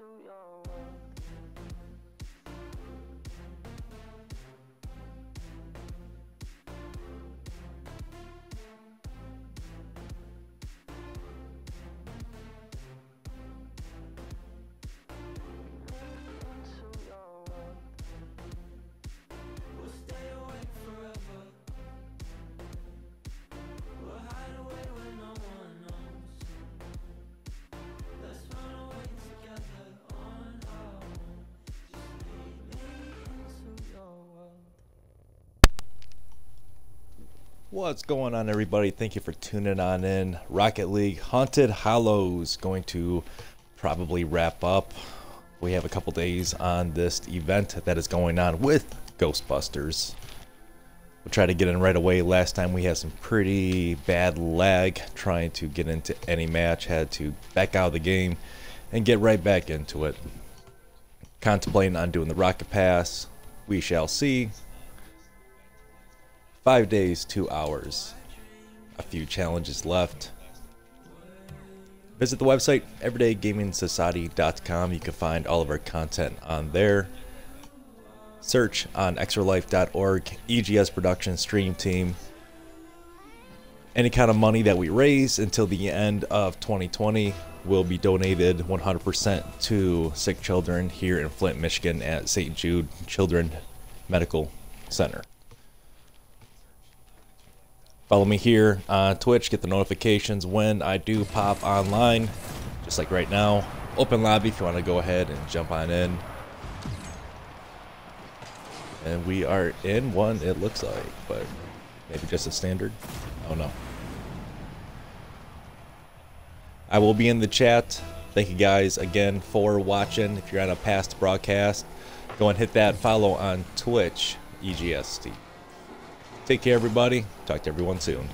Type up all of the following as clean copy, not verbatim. too young. What's going on, everybody? Thank you for tuning on in. Rocket League Haunted Hollows going to probably wrap up. We have a couple days on this event that is going on with Ghostbusters. We'll try to get in right away. Last time we had some pretty bad lag trying to get into any match. Had to back out of the game and get right back into it. Contemplating on doing the Rocket Pass. We shall see. 5 days, 2 hours. A few challenges left. Visit the website, everydaygamingsociety.com. You can find all of our content on there. Search on extralife.org, EGS production stream team. Any kind of money that we raise until the end of 2020 will be donated 100% to sick children here in Flint, Michigan at St. Jude Children's Medical Center. Follow me here on Twitch, get the notifications when I do pop online, just like right now. Open lobby if you want to go ahead and jump on in. And we are in one, it looks like, but maybe just a standard. I don't know. I will be in the chat. Thank you guys again for watching. If you're on a past broadcast, go and hit that follow on Twitch, EGST. Take care, everybody. Talk to everyone soon.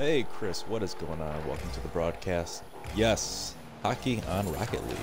Hey Chris, what is going on? Welcome to the broadcast. Yes, hockey on Rocket League.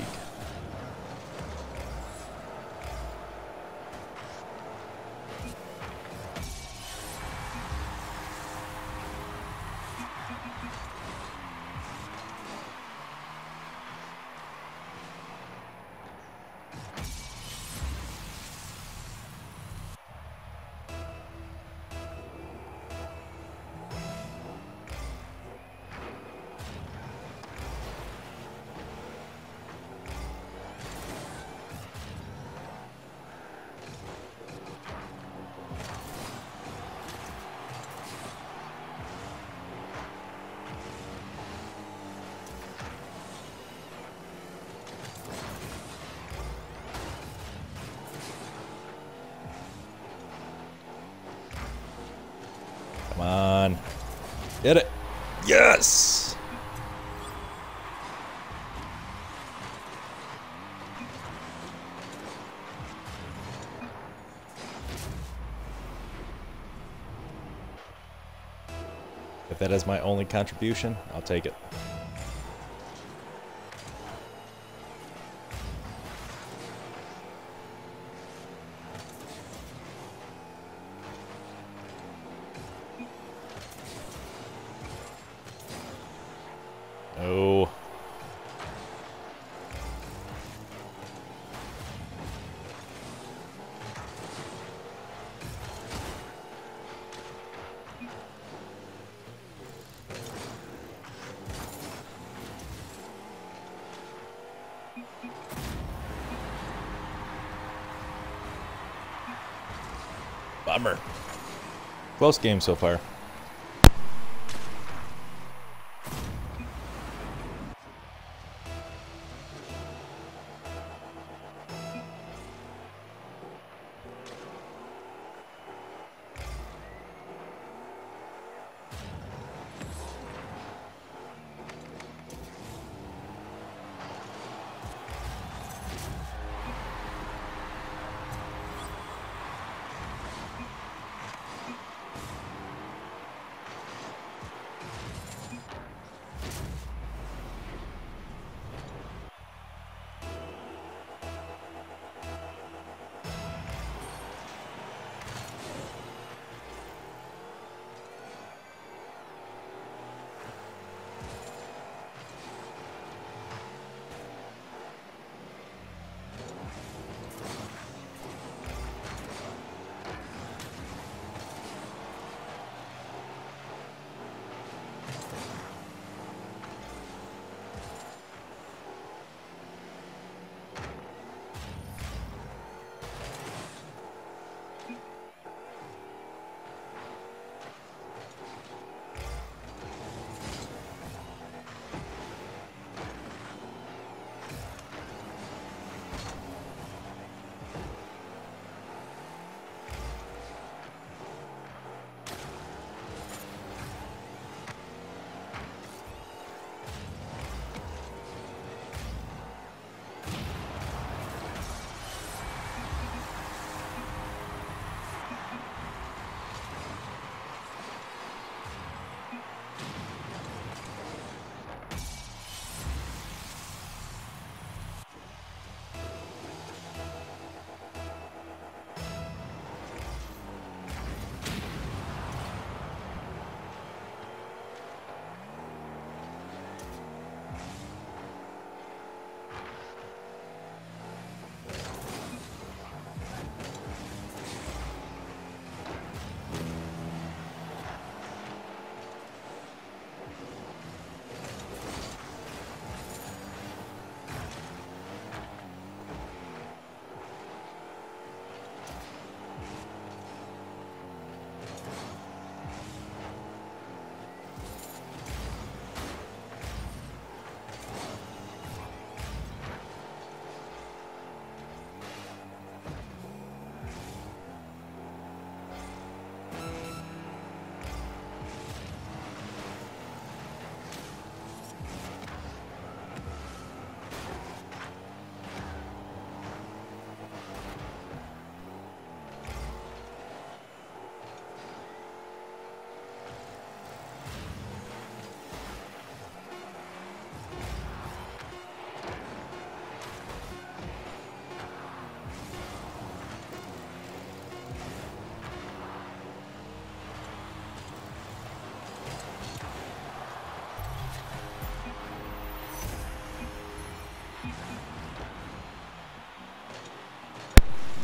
Hit it. Yes! If that is my only contribution, I'll take it. Bummer. Close game so far.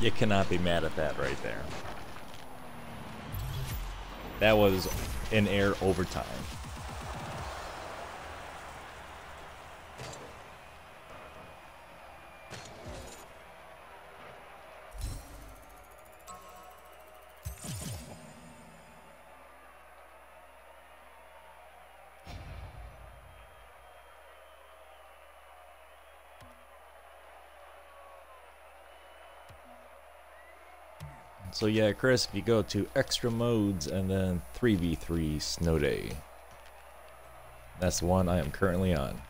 You cannot be mad at that right there. That was in air overtime. So yeah, Chris, if you go to extra modes and then 3v3 Snow Day. That's the one I am currently on.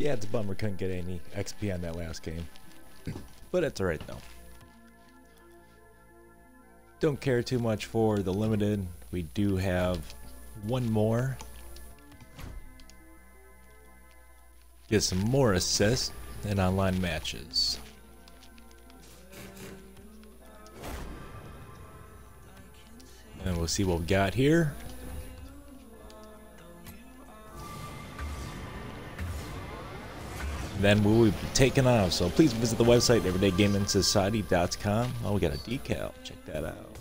Yeah, it's a bummer couldn't get any XP on that last game. But it's alright though. Don't care too much for the limited. We do have one more. Get some more assists and online matches. And we'll see what we've got here. Then we'll be taken off, so please visit the website, everydaygamingsociety.com. Oh, we got a decal. Check that out.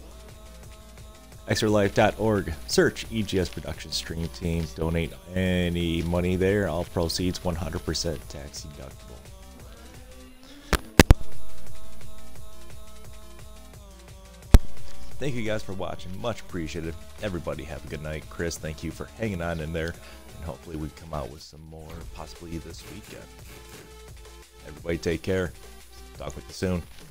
extralife.org. Search EGS Production Stream Team. Donate any money there. All proceeds 100% tax deductible. Thank you guys for watching. Much appreciated. Everybody have a good night. Chris, thank you for hanging on in there. And hopefully we come out with some more, possibly this weekend. Everybody take care. Talk with you soon.